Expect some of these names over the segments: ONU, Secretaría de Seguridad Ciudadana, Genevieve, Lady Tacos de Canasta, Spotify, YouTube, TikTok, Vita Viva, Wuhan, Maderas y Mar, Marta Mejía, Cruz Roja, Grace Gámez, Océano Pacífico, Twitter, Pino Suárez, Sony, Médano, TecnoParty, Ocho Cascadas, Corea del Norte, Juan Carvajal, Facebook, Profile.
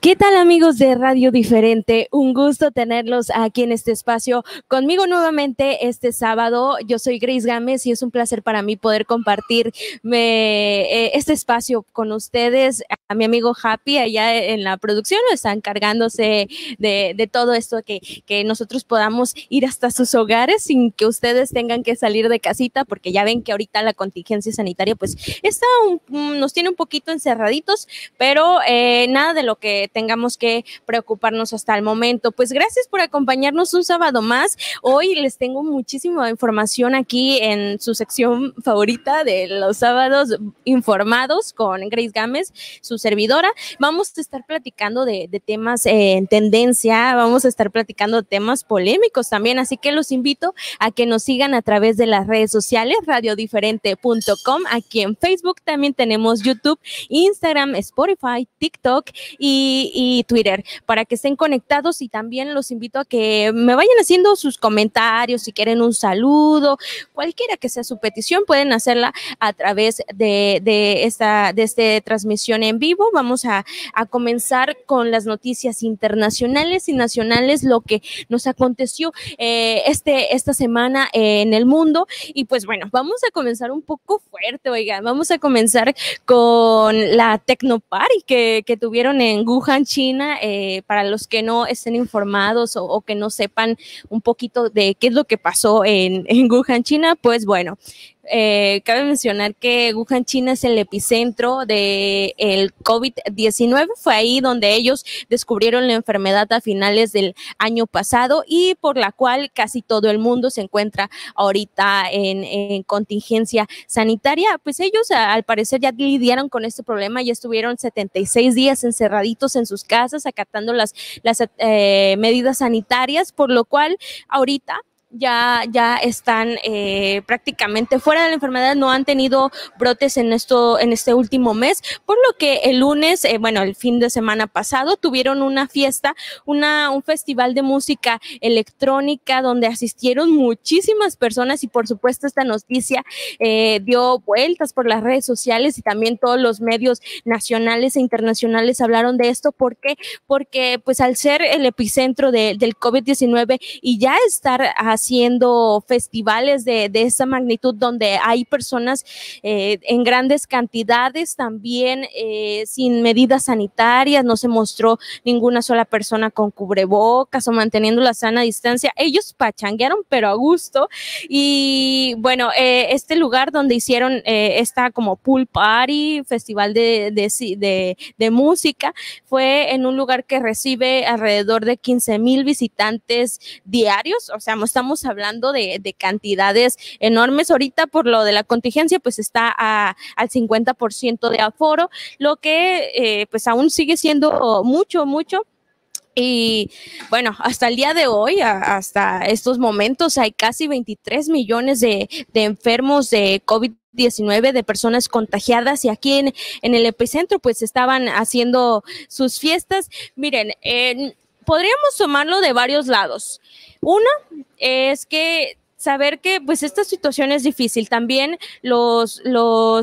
¿Qué tal, amigos de Radio Diferente? Un gusto tenerlos aquí en este espacio conmigo nuevamente este sábado. Yo soy Grace Gámez y es un placer para mí poder compartir este espacio con ustedes. A mi amigo Happy allá en la producción está encargándose de todo esto, que nosotros podamos ir hasta sus hogares sin que ustedes tengan que salir de casita, porque ya ven que ahorita la contingencia sanitaria pues está nos tiene un poquito encerraditos, pero nada de lo que tengamos que preocuparnos hasta el momento. Pues gracias por acompañarnos un sábado más. Hoy les tengo muchísima información aquí en su sección favorita de los sábados, Informados con Grace Gámez, su servidora. Vamos a estar platicando de temas en tendencia, vamos a estar platicando de temas polémicos también, así que los invito a que nos sigan a través de las redes sociales, radiodiferente.com, aquí en Facebook, también tenemos YouTube, Instagram, Spotify, TikTok y Twitter, para que estén conectados. Y también los invito a que me vayan haciendo sus comentarios, si quieren un saludo, cualquiera que sea su petición, pueden hacerla a través de esta transmisión en vivo. Vamos a comenzar con las noticias internacionales y nacionales, lo que nos aconteció esta semana en el mundo. Y pues bueno, vamos a comenzar un poco fuerte, oigan, vamos a comenzar con la TecnoParty que tuvieron en Wuhan, China. Para los que no estén informados o que no sepan un poquito de qué es lo que pasó en Wuhan, China, pues bueno, cabe mencionar que Wuhan, China, es el epicentro del COVID-19. Fue ahí donde ellos descubrieron la enfermedad a finales del año pasado, y por la cual casi todo el mundo se encuentra ahorita en contingencia sanitaria. Pues ellos al parecer ya lidiaron con este problema, ya estuvieron 76 días encerraditos en sus casas, acatando las medidas sanitarias, por lo cual ahorita ya están prácticamente fuera de la enfermedad. No han tenido brotes en este último mes, por lo que el lunes, el fin de semana pasado, tuvieron una fiesta, un festival de música electrónica donde asistieron muchísimas personas, y por supuesto esta noticia dio vueltas por las redes sociales, y también todos los medios nacionales e internacionales hablaron de esto. ¿Por qué? Porque pues al ser el epicentro del COVID-19 y ya estar haciendo festivales de esa magnitud, donde hay personas en grandes cantidades, también sin medidas sanitarias, no se mostró ninguna sola persona con cubrebocas o manteniendo la sana distancia. Ellos pachanguearon pero a gusto. Y bueno, este lugar donde hicieron esta como pool party, festival de música, fue en un lugar que recibe alrededor de 15,000 visitantes diarios. O sea, estamos hablando de cantidades enormes. Ahorita por lo de la contingencia pues está al 50% de aforo, lo que pues aún sigue siendo mucho. Y bueno, hasta el día de hoy, hasta estos momentos, hay casi 23 millones de enfermos de COVID-19, de personas contagiadas, y aquí en el epicentro pues estaban haciendo sus fiestas. Miren, podríamos tomarlo de varios lados. Una es que saber que pues esta situación es difícil, también los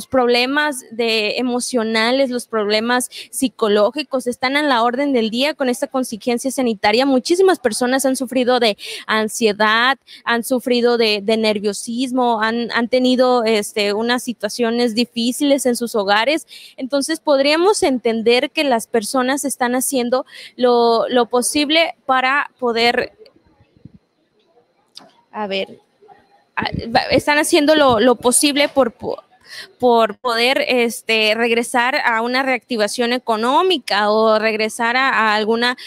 problemas emocionales, los problemas psicológicos están a la orden del día con esta contingencia sanitaria. Muchísimas personas han sufrido de ansiedad, han sufrido de nerviosismo, han tenido unas situaciones difíciles en sus hogares. Entonces podríamos entender que las personas están haciendo lo posible para poder están haciendo lo posible por poder regresar a una reactivación económica, o regresar a alguna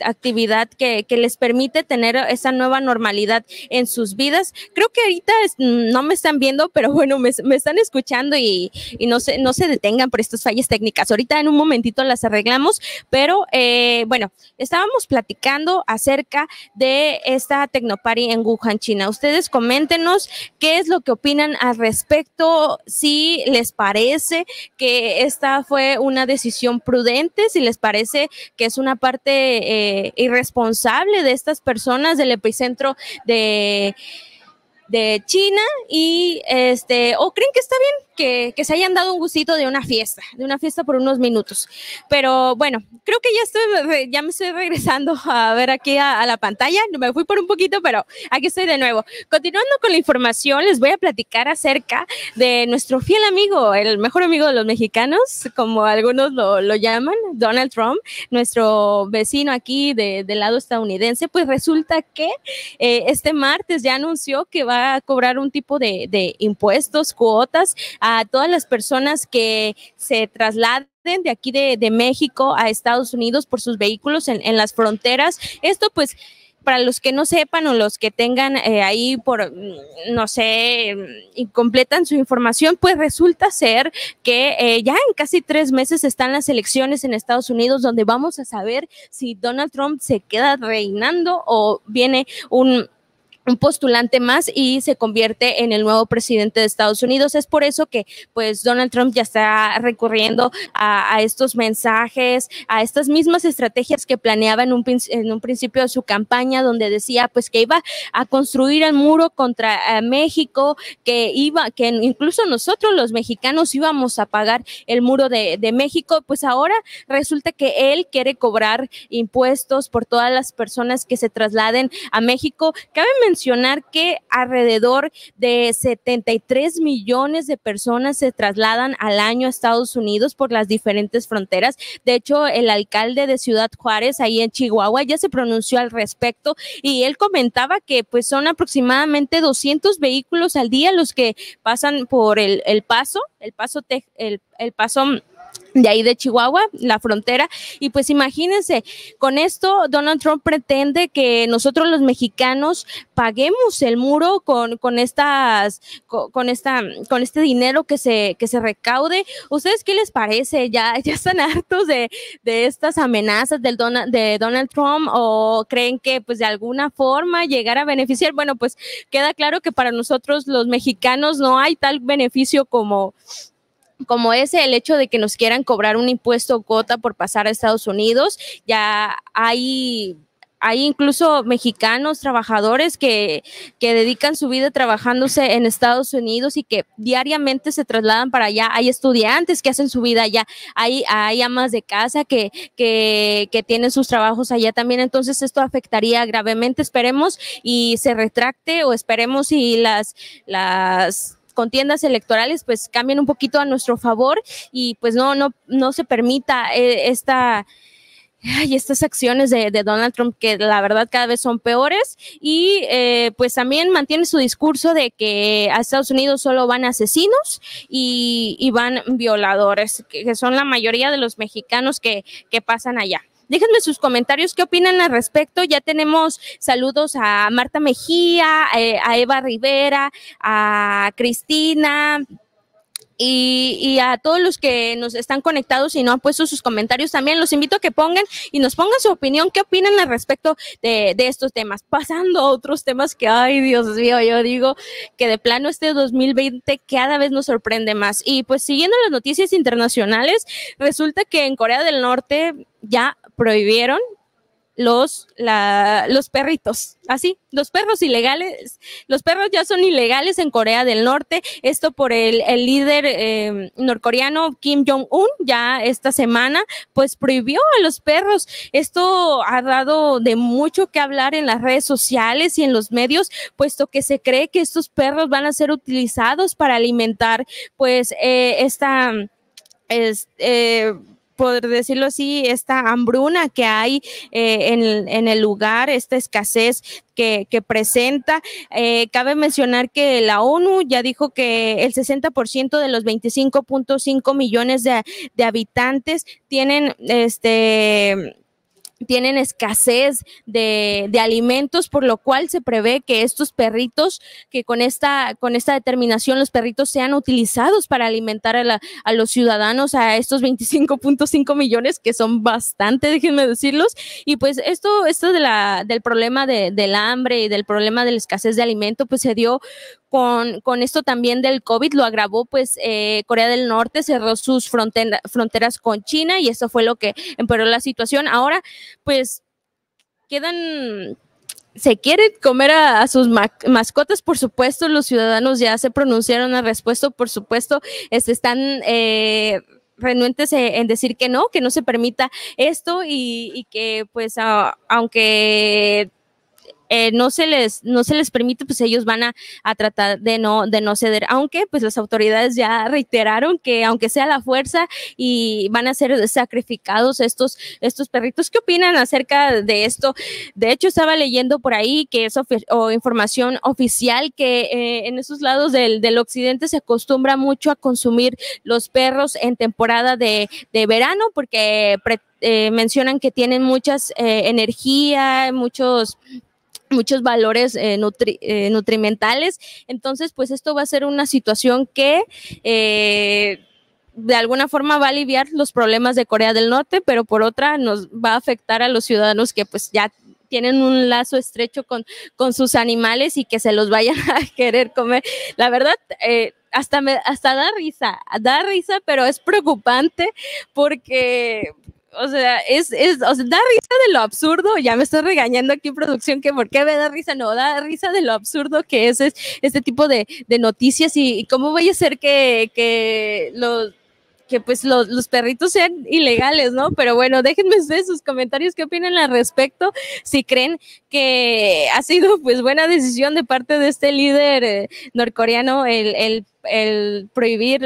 actividad que les permite tener esa nueva normalidad en sus vidas. Creo que ahorita no me están viendo, pero bueno, me están escuchando, y no se detengan por estas fallas técnicas. Ahorita en un momentito las arreglamos, pero estábamos platicando acerca de esta TecnoParty en Wuhan, China. Ustedes coméntenos qué es lo que opinan al respecto, si les parece que esta fue una decisión prudente, si les parece que es una parte irresponsable de estas personas del epicentro de China y creen que está bien que se hayan dado un gustito de una fiesta por unos minutos. Pero bueno, creo que ya me estoy regresando a ver aquí a la pantalla. Me fui por un poquito, pero aquí estoy de nuevo. Continuando con la información, les voy a platicar acerca de nuestro fiel amigo, el mejor amigo de los mexicanos, como algunos lo llaman, Donald Trump, nuestro vecino aquí del lado estadounidense. Pues resulta que este martes ya anunció que va a cobrar un tipo de impuestos, cuotas a todas las personas que se trasladen de aquí de México a Estados Unidos por sus vehículos en las fronteras. Esto pues para los que no sepan o los que tengan ahí por, no sé, incompletan su información, pues resulta ser que ya en casi 3 meses están las elecciones en Estados Unidos, donde vamos a saber si Donald Trump se queda reinando o viene un postulante más y se convierte en el nuevo presidente de Estados Unidos. Es por eso que pues Donald Trump ya está recurriendo a estos mensajes, a estas mismas estrategias que planeaba en un principio de su campaña, donde decía pues que iba a construir el muro contra México, que incluso nosotros los mexicanos íbamos a pagar el muro de México. Pues ahora resulta que él quiere cobrar impuestos por todas las personas que se trasladen a México. Cabe mencionar que alrededor de 73 millones de personas se trasladan al año a Estados Unidos por las diferentes fronteras. De hecho, el alcalde de Ciudad Juárez, ahí en Chihuahua, ya se pronunció al respecto y él comentaba que pues son aproximadamente 200 vehículos al día los que pasan por el paso de ahí de Chihuahua, la frontera. Y pues imagínense, con esto Donald Trump pretende que nosotros los mexicanos paguemos el muro con este dinero que se recaude. ¿Ustedes qué les parece? ¿Ya están hartos de estas amenazas de Donald Trump, o creen que pues de alguna forma llegar a beneficiar? Bueno, pues queda claro que para nosotros los mexicanos no hay tal beneficio como ese, el hecho de que nos quieran cobrar un impuesto o cuota por pasar a Estados Unidos. Ya hay incluso mexicanos trabajadores que dedican su vida trabajándose en Estados Unidos y que diariamente se trasladan para allá. Hay estudiantes que hacen su vida allá, hay amas de casa que tienen sus trabajos allá también. Entonces esto afectaría gravemente. Esperemos y se retracte, o esperemos y las contiendas electorales pues cambian un poquito a nuestro favor y pues no se permita estas acciones de Donald Trump, que la verdad cada vez son peores. Y pues también mantiene su discurso de que a Estados Unidos solo van asesinos y van violadores, que son la mayoría de los mexicanos que pasan allá. Déjenme sus comentarios, ¿qué opinan al respecto? Ya tenemos saludos a Marta Mejía, a Eva Rivera, a Cristina y a todos los que nos están conectados y no han puesto sus comentarios. También los invito a que pongan y nos pongan su opinión, qué opinan al respecto de estos temas. Pasando a otros temas que, ay Dios mío, yo digo que de plano este 2020 cada vez nos sorprende más. Y pues siguiendo las noticias internacionales, resulta que en Corea del Norte ya prohibieron los perritos, así, los perros ilegales. Los perros ya son ilegales en Corea del Norte. Esto por el líder norcoreano Kim Jong-un. Ya esta semana pues prohibió a los perros. Esto ha dado de mucho que hablar en las redes sociales y en los medios, puesto que se cree que estos perros van a ser utilizados para alimentar pues por decirlo así, esta hambruna que hay en el lugar, esta escasez que presenta. Cabe mencionar que la ONU ya dijo que el 60% de los 25.5 millones de habitantes tienen escasez de alimentos, por lo cual se prevé que estos perritos, que con esta determinación los perritos sean utilizados para alimentar a los ciudadanos, a estos 25.5 millones que son bastante, déjenme decirlos. Y pues esto del problema del hambre y del problema de la escasez de alimento pues se dio con esto también del COVID. Lo agravó pues Corea del Norte, cerró sus fronteras con China y esto fue lo que empeoró la situación. Ahora pues quedan se quieren comer a sus mascotas, por supuesto. Los ciudadanos ya se pronunciaron al respecto, por supuesto, están renuentes en decir que no se permita esto y que pues aunque no se les permite, pues ellos van a tratar de no ceder, aunque pues las autoridades ya reiteraron que aunque sea la fuerza y van a ser sacrificados estos perritos. ¿Qué opinan acerca de esto? De hecho, estaba leyendo por ahí que es información oficial que en esos lados del occidente se acostumbra mucho a consumir los perros en temporada de verano, porque mencionan que tienen muchas energía, muchos valores nutrimentales. Entonces, pues esto va a ser una situación que de alguna forma va a aliviar los problemas de Corea del Norte, pero por otra nos va a afectar a los ciudadanos que pues ya tienen un lazo estrecho con sus animales y que se los vayan a querer comer. La verdad, hasta da risa, pero es preocupante porque... O sea, da risa de lo absurdo. Ya me estoy regañando aquí, producción, que por qué me da risa. No, da risa de lo absurdo que es este tipo de noticias y cómo vaya a ser que los perritos sean ilegales, ¿no? Pero bueno, déjenme ustedes sus comentarios, qué opinan al respecto, si creen que ha sido pues buena decisión de parte de este líder norcoreano el prohibir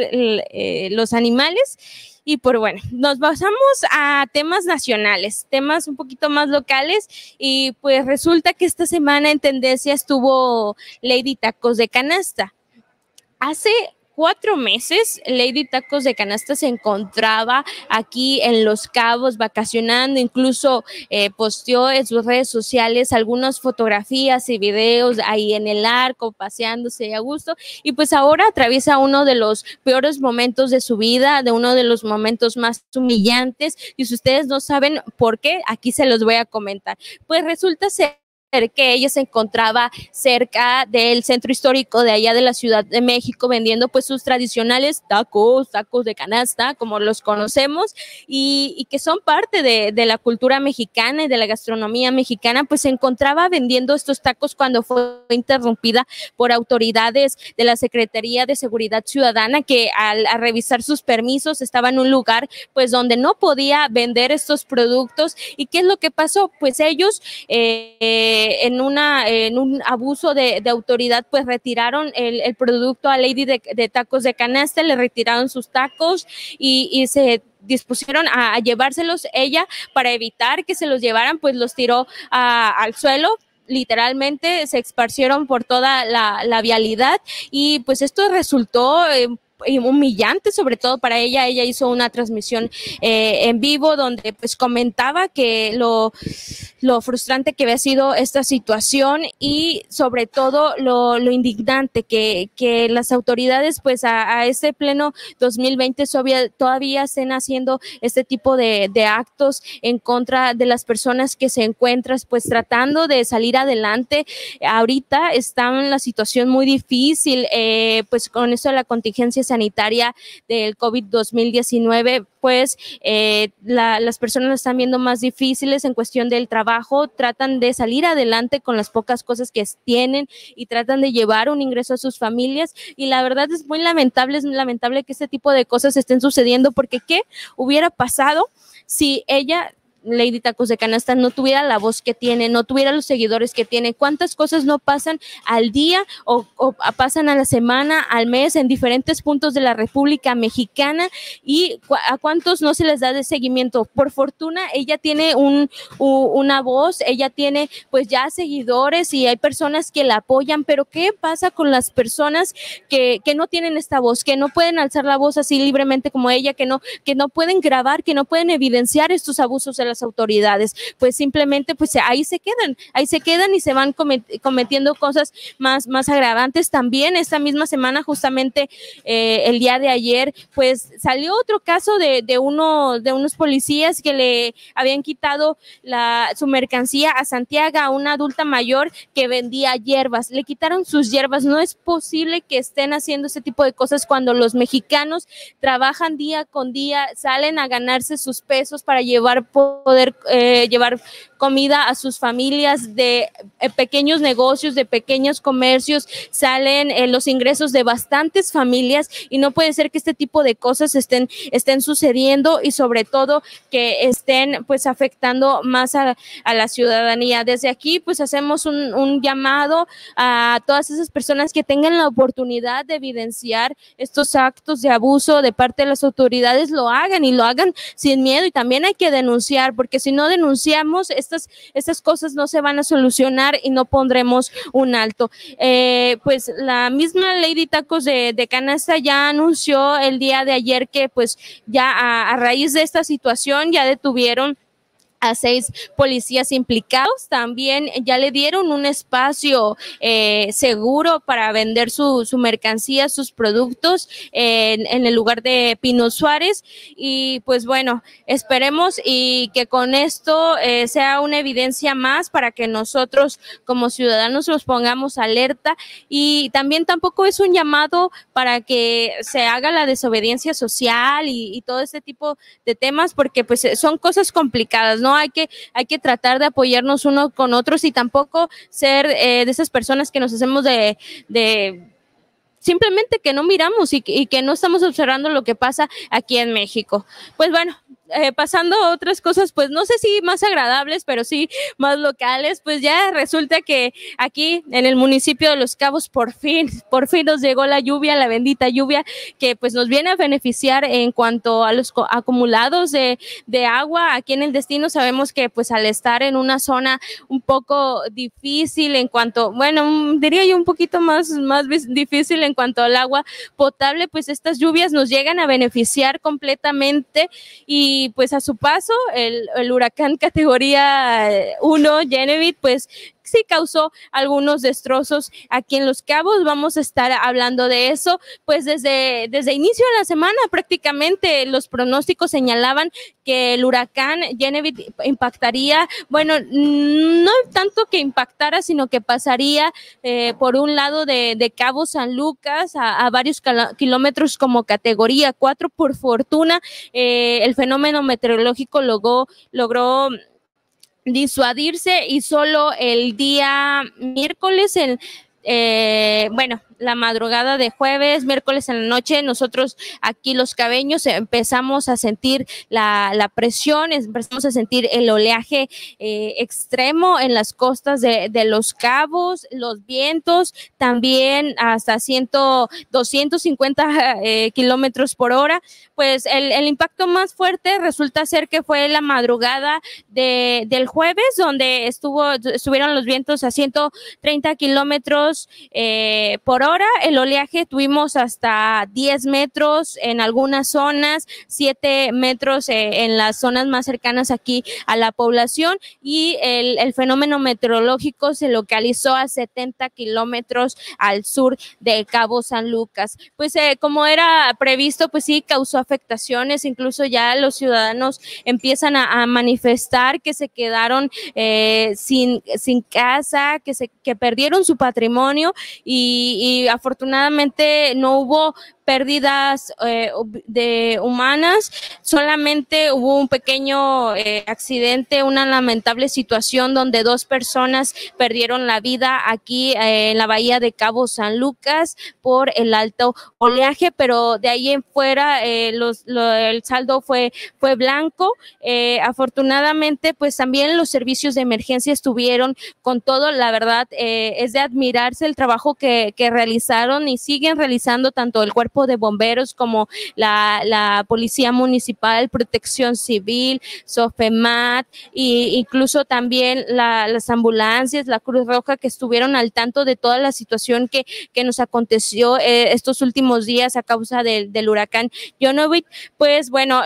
los animales. Y por bueno, nos basamos a temas nacionales, temas un poquito más locales, y pues resulta que esta semana en tendencia estuvo Lady Tacos de Canasta. Hace 4 meses Lady Tacos de Canasta se encontraba aquí en Los Cabos vacacionando, incluso posteó en sus redes sociales algunas fotografías y videos ahí en el arco, paseándose a gusto, y pues ahora atraviesa uno de los peores momentos de su vida, de uno de los momentos más humillantes, y si ustedes no saben por qué, aquí se los voy a comentar. Pues resulta ser que ella se encontraba cerca del centro histórico de allá de la Ciudad de México vendiendo pues sus tradicionales tacos de canasta, como los conocemos, y que son parte de la cultura mexicana y de la gastronomía mexicana. Pues se encontraba vendiendo estos tacos cuando fue interrumpida por autoridades de la Secretaría de Seguridad Ciudadana, que al revisar sus permisos estaba en un lugar pues donde no podía vender estos productos. ¿Y qué es lo que pasó? Pues ellos en un abuso de autoridad, pues retiraron el producto a Lady de Tacos de Canasta, le retiraron sus tacos y se dispusieron a llevárselos ella. Para evitar que se los llevaran, pues los tiró al suelo. Literalmente se esparcieron por toda la vialidad y pues esto resultó humillante, sobre todo para ella. Ella hizo una transmisión en vivo donde pues comentaba que lo frustrante que había sido esta situación y sobre todo lo indignante que las autoridades pues a este pleno 2020 todavía estén haciendo este tipo de actos en contra de las personas que se encuentran pues tratando de salir adelante. Ahorita están en la situación muy difícil pues con esto de la contingencia sanitaria del COVID-19, pues las personas lo están viendo más difíciles en cuestión del trabajo, tratan de salir adelante con las pocas cosas que tienen y tratan de llevar un ingreso a sus familias, y la verdad es muy lamentable, que este tipo de cosas estén sucediendo, porque ¿qué hubiera pasado si ella, Lady Tacos de Canasta, no tuviera la voz que tiene, no tuviera los seguidores que tiene? ¿Cuántas cosas no pasan al día o pasan a la semana, al mes, en diferentes puntos de la República Mexicana? ¿Y a cuántos no se les da de seguimiento? Por fortuna, ella tiene una voz, ella tiene pues ya seguidores y hay personas que la apoyan, pero ¿qué pasa con las personas que no tienen esta voz, que no pueden alzar la voz así libremente como ella, que no pueden grabar, que no pueden evidenciar estos abusos de las autoridades? Pues simplemente pues ahí se quedan y se van cometiendo cosas más agravantes. También esta misma semana, justamente el día de ayer, pues salió otro caso de unos policías que le habían quitado su mercancía a Santiago, a una adulta mayor que vendía hierbas. Le quitaron sus hierbas. No es posible que estén haciendo este tipo de cosas cuando los mexicanos trabajan día con día, salen a ganarse sus pesos para llevar comida a sus familias, de pequeños negocios, de pequeños comercios, salen los ingresos de bastantes familias, y no puede ser que este tipo de cosas estén sucediendo, y sobre todo que estén pues afectando más a la ciudadanía. Desde aquí pues hacemos un llamado a todas esas personas que tengan la oportunidad de evidenciar estos actos de abuso de parte de las autoridades, lo hagan, y lo hagan sin miedo, y también hay que denunciar, porque si no denunciamos estas cosas no se van a solucionar y no pondremos un alto. Pues la misma Lady Tacos de Canasta ya anunció el día de ayer que pues ya a raíz de esta situación ya detuvieron a 6 policías implicados. También ya le dieron un espacio seguro para vender su mercancía, sus productos en el lugar de Pino Suárez. Y pues bueno, esperemos y que con esto sea una evidencia más para que nosotros como ciudadanos nos pongamos alerta, y también tampoco es un llamado para que se haga la desobediencia social y todo este tipo de temas, porque pues son cosas complicadas, ¿no? Hay que tratar de apoyarnos uno con otros, y tampoco ser de esas personas que nos hacemos de simplemente que no miramos y que no estamos observando lo que pasa aquí en México. Pues bueno, pasando a otras cosas, pues no sé si más agradables, pero sí más locales, pues ya resulta que aquí en el municipio de Los Cabos por fin nos llegó la lluvia, la bendita lluvia, que pues nos viene a beneficiar en cuanto a los acumulados de agua aquí en el destino. Sabemos que pues al estar en una zona un poco difícil en cuanto, bueno, diría yo un poquito más difícil en cuanto al agua potable, pues estas lluvias nos llegan a beneficiar completamente. Y pues a su paso, el huracán categoría 1, Genevieve, pues sí causó algunos destrozos aquí en Los Cabos. Vamos a estar hablando de eso, pues desde inicio de la semana prácticamente los pronósticos señalaban que el huracán Genevieve impactaría, bueno, no tanto que impactara, sino que pasaría por un lado de Cabo San Lucas a varios kilómetros como categoría 4. Por fortuna, el fenómeno meteorológico logró disuadirse, y solo el día miércoles, la madrugada de jueves, miércoles en la noche, nosotros aquí los cabeños empezamos a sentir la presión, empezamos a sentir el oleaje extremo en las costas de Los Cabos, los vientos también hasta 250 kilómetros por hora. Pues el impacto más fuerte resulta ser que fue la madrugada del jueves, donde estuvieron los vientos a 130 kilómetros por hora. Ahora el oleaje tuvimos hasta 10 metros en algunas zonas, 7 metros en las zonas más cercanas aquí a la población, y el fenómeno meteorológico se localizó a 70 kilómetros al sur de Cabo San Lucas. Pues como era previsto, pues sí causó afectaciones, incluso ya los ciudadanos empiezan a manifestar que se quedaron sin casa, que perdieron su patrimonio, y afortunadamente no hubo pérdidas de humanas, solamente hubo un pequeño accidente, una lamentable situación donde 2 personas perdieron la vida aquí en la bahía de Cabo San Lucas por el alto oleaje, pero de ahí en fuera el saldo fue blanco. Afortunadamente pues también los servicios de emergencia estuvieron con todo. La verdad es de admirarse el trabajo que realizaron y siguen realizando tanto el cuerpo de bomberos como la policía municipal, protección civil, SOFEMAT, e incluso también las ambulancias, la Cruz Roja, que estuvieron al tanto de toda la situación que nos aconteció estos últimos días a causa del huracán Genevieve. Pues bueno,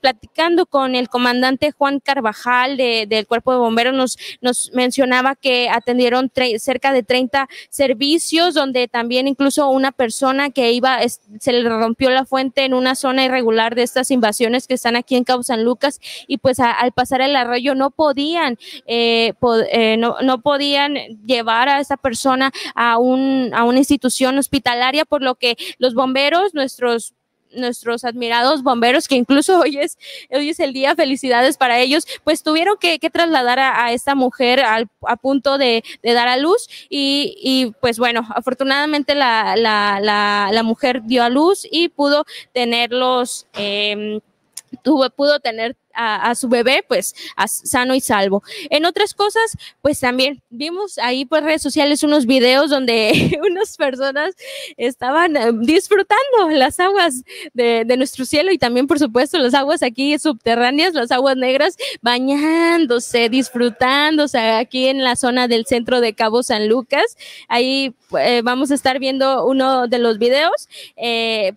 platicando con el comandante Juan Carvajal del cuerpo de bomberos, nos mencionaba que atendieron cerca de 30 servicios, donde también incluso una persona que iba se le rompió la fuente en una zona irregular de estas invasiones que están aquí en Cabo San Lucas, y pues al pasar el arroyo no podían no podían llevar a esa persona a una institución hospitalaria, por lo que los bomberos, nuestros nuestros admirados bomberos, que incluso hoy es el día, felicidades para ellos, pues tuvieron que trasladar a esta mujer a punto de dar a luz y pues bueno, afortunadamente la mujer dio a luz y pudo tenerlos, pudo tener a su bebé pues sano y salvo. En otras cosas pues también vimos ahí por redes sociales unos videos donde unas personas estaban disfrutando las aguas de nuestro cielo y también por supuesto las aguas aquí subterráneas, las aguas negras, bañándose, disfrutándose aquí en la zona del centro de Cabo San Lucas. Ahí vamos a estar viendo uno de los videos.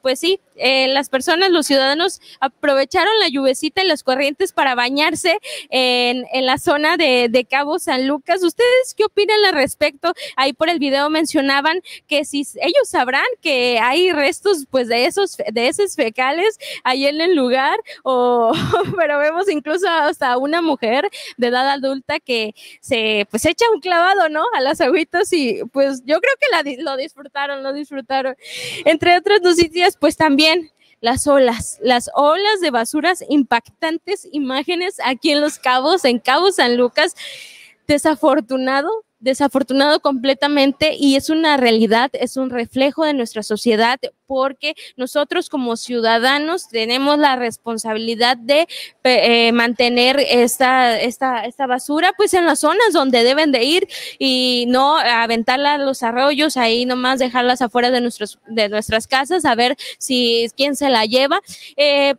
Pues sí, las personas, los ciudadanos aprovecharon la lluvecita y las corrientes para bañarse en la zona de Cabo San Lucas. ¿Ustedes qué opinan al respecto? Ahí por el video mencionaban que si ellos sabrán que hay restos pues de esos fecales ahí en el lugar, pero vemos incluso hasta una mujer de edad adulta que se pues echa un clavado, ¿no?, a las agüitas y pues yo creo que lo disfrutaron. Entre otras noticias pues también las olas de basuras, impactantes imágenes aquí en Los Cabos, en Cabo San Lucas. Desafortunado completamente, y es una realidad, es un reflejo de nuestra sociedad, porque nosotros como ciudadanos tenemos la responsabilidad de mantener esta basura pues en las zonas donde deben de ir y no aventarla a los arroyos, ahí nomás dejarlas afuera de nuestras casas, a ver si quién se la lleva.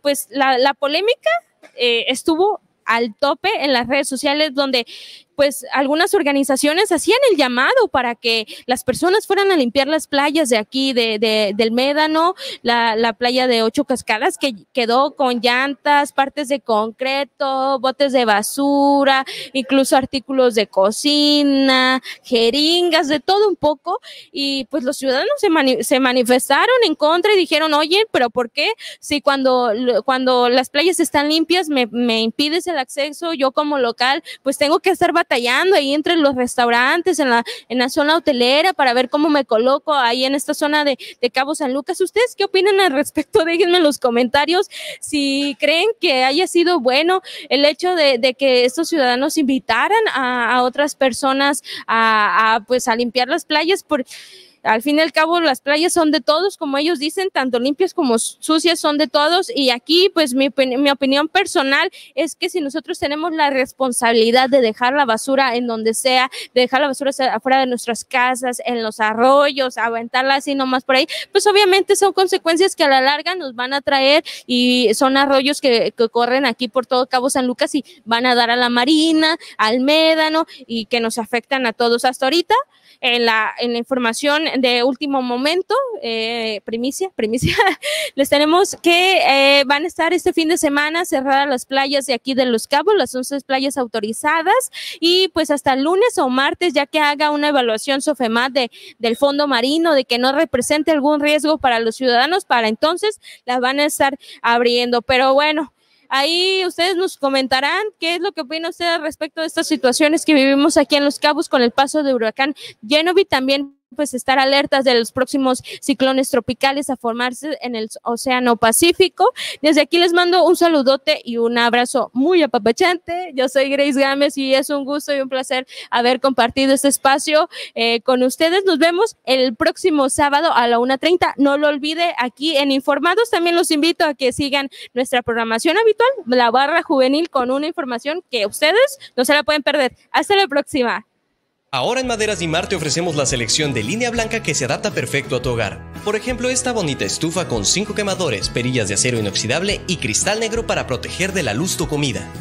Pues la polémica estuvo al tope en las redes sociales, donde pues algunas organizaciones hacían el llamado para que las personas fueran a limpiar las playas de aquí, del Médano, la playa de Ocho Cascadas, que quedó con llantas, partes de concreto, botes de basura, incluso artículos de cocina, jeringas, de todo un poco, y pues los ciudadanos se manifestaron en contra y dijeron, oye, pero ¿por qué? Si cuando las playas están limpias me impides el acceso, yo como local pues tengo que estar batallando ahí entre los restaurantes, en la zona hotelera, para ver cómo me coloco ahí en esta zona de Cabo San Lucas. ¿Ustedes qué opinan al respecto? Déjenme en los comentarios si creen que haya sido bueno el hecho de que estos ciudadanos invitaran a otras personas a limpiar las playas, porque al fin y al cabo las playas son de todos, como ellos dicen, tanto limpias como sucias son de todos, y aquí pues mi opinión personal es que si nosotros tenemos la responsabilidad de dejar la basura en donde sea, de dejar la basura afuera de nuestras casas, en los arroyos, aventarla así nomás por ahí, pues obviamente son consecuencias que a la larga nos van a traer, y son arroyos que corren aquí por todo Cabo San Lucas y van a dar a la Marina, al Médano, y que nos afectan a todos. Hasta ahorita en la información de último momento, primicia, les tenemos que van a estar este fin de semana cerradas las playas de aquí de Los Cabos, las 11 playas autorizadas, y pues hasta el lunes o martes, ya que haga una evaluación SOFEMAT del fondo marino, de que no represente algún riesgo para los ciudadanos, para entonces las van a estar abriendo. Pero bueno, ahí ustedes nos comentarán qué es lo que opina usted al respecto de estas situaciones que vivimos aquí en Los Cabos con el paso de huracán Genevieve. También pues estar alertas de los próximos ciclones tropicales a formarse en el Océano Pacífico. Desde aquí les mando un saludote y un abrazo muy apapachante. Yo soy Grace Gámez y es un gusto y un placer haber compartido este espacio con ustedes. Nos vemos el próximo sábado a la 1:30. No lo olvide, aquí en Informados. También los invito a que sigan nuestra programación habitual, la barra juvenil, con una información que ustedes no se la pueden perder. Hasta la próxima. Ahora en Maderas y Mar te ofrecemos la selección de línea blanca que se adapta perfecto a tu hogar. Por ejemplo, esta bonita estufa con 5 quemadores, perillas de acero inoxidable y cristal negro para proteger de la luz tu comida.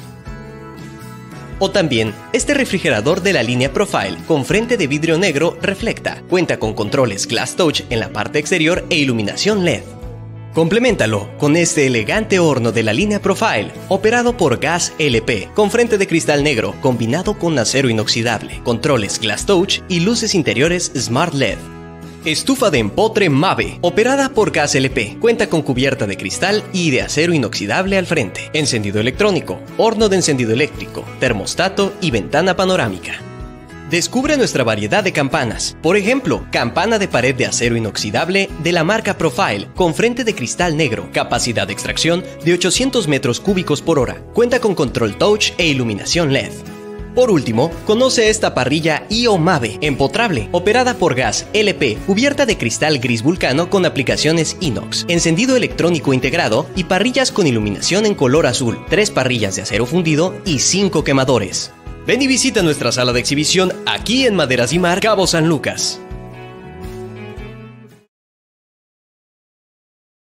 O también, este refrigerador de la línea Profile con frente de vidrio negro reflecta. Cuenta con controles Glass Touch en la parte exterior e iluminación LED. Compleméntalo con este elegante horno de la línea Profile, operado por gas LP, con frente de cristal negro, combinado con acero inoxidable, controles Glass Touch y luces interiores Smart LED. Estufa de empotre Mabe, operada por gas LP, cuenta con cubierta de cristal y de acero inoxidable al frente, encendido electrónico, horno de encendido eléctrico, termostato y ventana panorámica. Descubre nuestra variedad de campanas. Por ejemplo, campana de pared de acero inoxidable de la marca Profile con frente de cristal negro. Capacidad de extracción de 800 metros cúbicos por hora. Cuenta con control touch e iluminación LED. Por último, conoce esta parrilla IOMAVE, empotrable, operada por gas LP, cubierta de cristal gris vulcano con aplicaciones inox, encendido electrónico integrado y parrillas con iluminación en color azul, 3 parrillas de acero fundido y 5 quemadores. Ven y visita nuestra sala de exhibición aquí en Maderas y Mar, Cabo San Lucas.